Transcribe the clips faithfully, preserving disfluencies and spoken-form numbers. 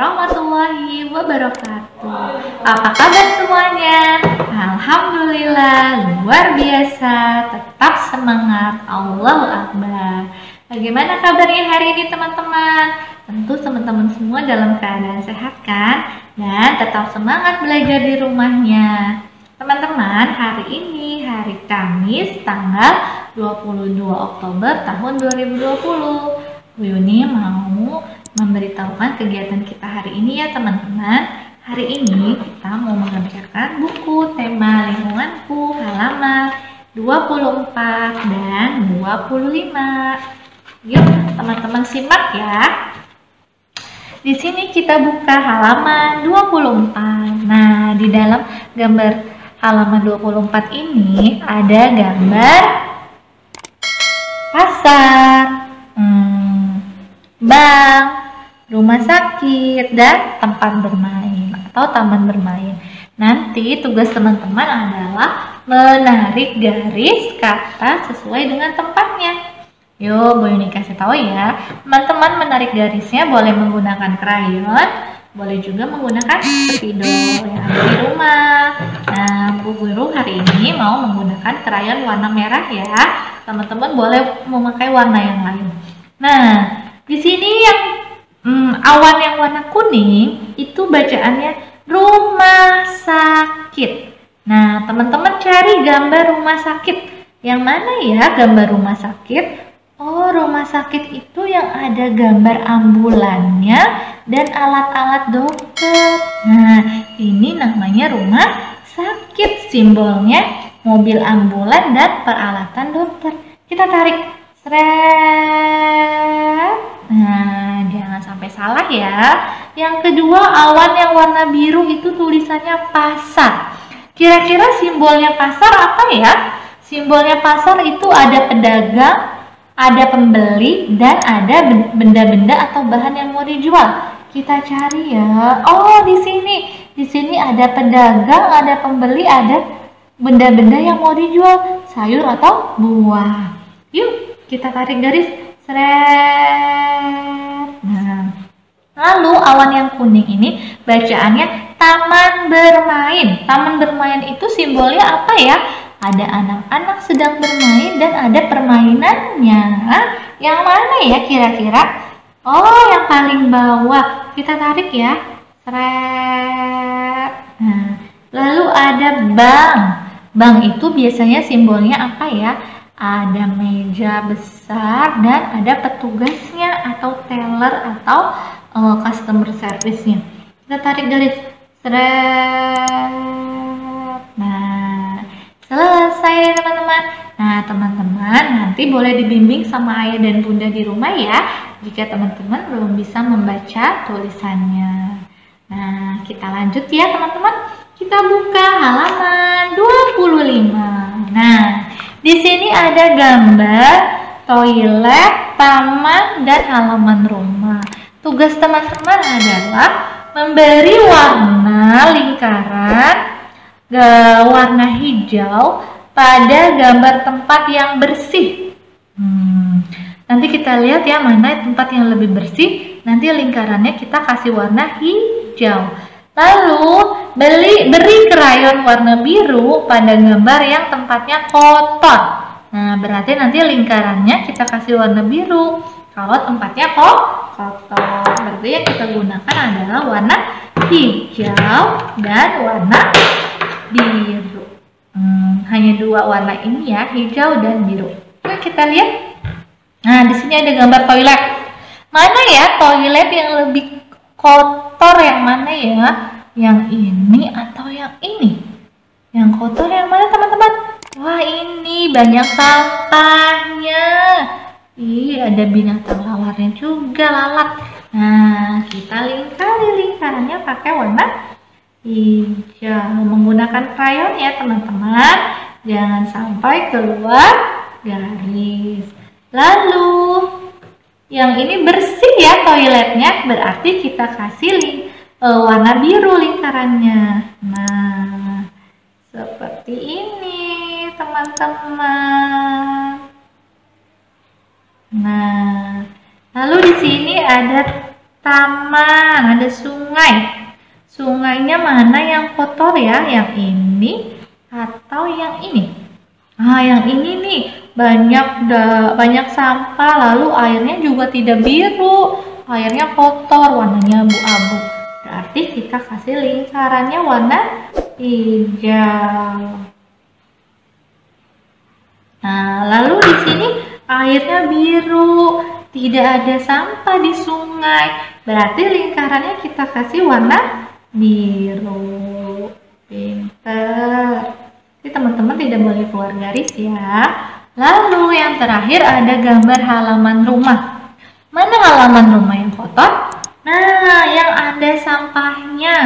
warahmatullahi wabarakatuh. Apa kabar semuanya? Alhamdulillah, luar biasa. Tetap semangat, Allahu Akbar. Bagaimana kabarnya hari ini teman-teman? Tentu teman-teman semua dalam keadaan sehat kan? Dan tetap semangat belajar di rumahnya. Teman-teman, hari ini hari Kamis tanggal dua puluh dua Oktober tahun dua ribu dua puluh. Bu Yuni mau memberitahukan kegiatan kita hari ini ya teman-teman. Hari ini kita mau mengerjakan buku tema lingkunganku halaman dua puluh empat dan dua puluh lima. Yuk teman-teman simak ya. Di sini kita buka halaman dua puluh empat. Nah, di dalam gambar halaman dua puluh empat ini ada gambar pasar, hmm, bank, rumah sakit, dan tempat bermain atau taman bermain. Nanti tugas teman-teman adalah menarik garis kata sesuai dengan tempatnya. Yo, boleh dikasih tahu ya, teman-teman menarik garisnya boleh menggunakan krayon, boleh juga menggunakan spidol yang ada di rumah. Nah, Bu Guru hari ini mau menggunakan krayon warna merah ya. Teman-teman boleh memakai warna yang lain. Nah, di sini yang hmm, awan yang warna kuning itu bacaannya rumah sakit. Nah, teman-teman cari gambar rumah sakit. Yang mana ya gambar rumah sakit? Oh, rumah sakit itu yang ada gambar ambulannya dan alat-alat dokter. Nah, ini namanya rumah sakit. Simbolnya mobil ambulan dan peralatan dokter. Kita tarik. Seret. Nah, jangan sampai salah ya. Yang kedua, awan yang warna biru itu tulisannya pasar. Kira-kira simbolnya pasar apa ya? Simbolnya pasar itu ada pedagang, ada pembeli, dan ada benda-benda atau bahan yang mau dijual. Kita cari ya. Oh, di sini. Di sini ada pedagang, ada pembeli, ada benda-benda yang mau dijual. Sayur atau buah. Yuk, kita tarik garis. Seret. Nah. Lalu, awan yang kuning ini bacaannya taman bermain. Taman bermain itu simbolnya apa ya? Ada anak-anak sedang bermain dan ada permainannya. Yang mana ya kira-kira? Oh, yang paling bawah. Kita tarik ya. Seret. Nah, lalu ada bank. Bank itu biasanya simbolnya apa ya? Ada meja besar dan ada petugasnya atau teller atau uh, customer service-nya. Kita tarik garis. Seret. Nah, selesai teman-teman. Nah, teman-teman nanti boleh dibimbing sama ayah dan bunda di rumah ya jika teman-teman belum bisa membaca tulisannya. Nah, kita lanjut ya teman-teman. Kita buka halaman dua puluh lima. Nah, di sini ada gambar toilet, taman, dan halaman rumah. Tugas teman-teman adalah memberi warna lingkaran ke warna hijau pada gambar tempat yang bersih. Hmm, nanti kita lihat ya mana tempat yang lebih bersih. Nanti lingkarannya kita kasih warna hijau. Lalu beli beri krayon warna biru pada gambar yang tempatnya kotor. Nah, berarti nanti lingkarannya kita kasih warna biru. Kalau tempatnya kok kotor, berarti yang kita gunakan adalah warna hijau dan warna biru. Hmm, hanya dua warna ini ya, hijau dan biru. Nah, kita lihat. Nah, di sini ada gambar toilet. Mana ya toilet yang lebih kotor, yang mana ya? Yang ini atau yang ini? Yang kotor yang mana teman-teman? Wah, ini banyak sampahnya. Ih, ada binatang lawarnya juga, lalat. Nah, kita lingkari lingkarannya pakai warna hijau menggunakan krayon ya teman-teman, jangan sampai keluar garis. Lalu yang ini bersih ya toiletnya, berarti kita kasih uh, warna biru lingkarannya. Nah, seperti ini teman-teman. Nah, lalu di sini ada taman, ada sungai. Sungainya mana yang kotor ya? Yang ini atau yang ini? Ah, yang ini nih banyak da, banyak sampah, lalu airnya juga tidak biru, airnya kotor, warnanya abu-abu. Berarti kita kasih lingkarannya warna hijau. Nah, lalu di sini airnya biru, tidak ada sampah di sungai. Berarti lingkarannya kita kasih warna biru. Pinter. Jadi teman-teman tidak boleh keluar garis ya. Lalu yang terakhir ada gambar halaman rumah. Mana halaman rumah yang kotor? Nah, yang ada sampahnya.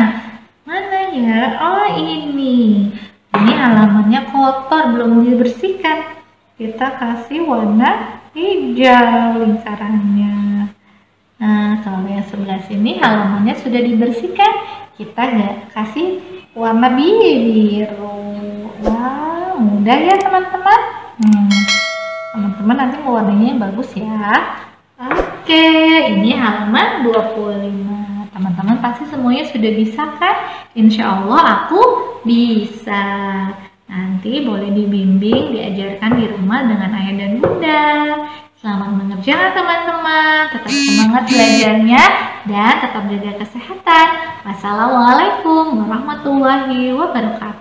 Mana ya? Oh, ini. Ini halamannya kotor, belum dibersihkan. Kita kasih warna hijau lingkarannya. Nah, kalau yang sebelah sini halamannya sudah dibersihkan. Kita nggak kasih warna biru. Wow, mudah ya teman-teman. hmm, Teman-teman nanti warnanya bagus ya. Oke, ini halaman dua puluh lima. Teman-teman pasti semuanya sudah bisa kan? Insya Allah aku bisa. Nanti boleh dibimbing, diajarkan di rumah dengan ayah dan bunda. Selamat mengerjakan teman-teman. Tetap semangat belajarnya dan tetap jaga kesehatan. Wassalamualaikum warahmatullahi wabarakatuh.